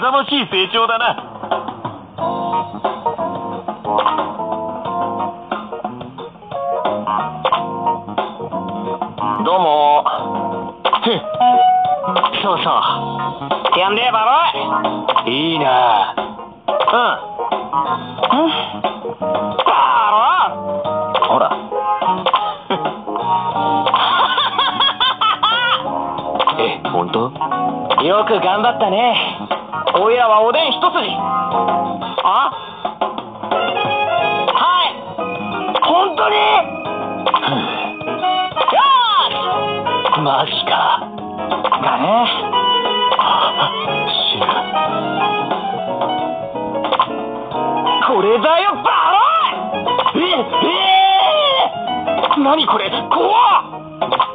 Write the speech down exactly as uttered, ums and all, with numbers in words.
覚ましい成長だな。どうもー。そうそう。やんでえ、ババイ。いいなぁ。うん。うん。バロー。ほら。え、ほんと？よく頑張ったね。おいらはおでん一筋。あ？はい。ほんとに？マジか。だね。死ぬ。これだよ、バロイ！ええー、何これ、怖っ！